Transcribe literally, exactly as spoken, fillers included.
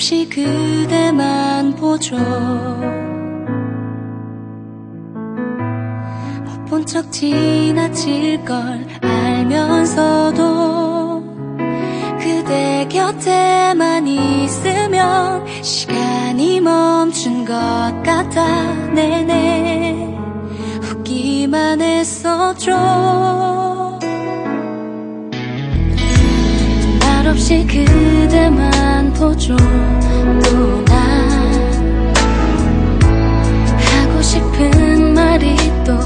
없이 그대만 보죠. 못 본 척 지나칠 걸 알면서도 그대 곁에만 있으면 시간이 멈춘 것 같아. 내내 웃기만 했었죠. 말없이 그대만 보죠. 또 난 하고 싶은 말이 또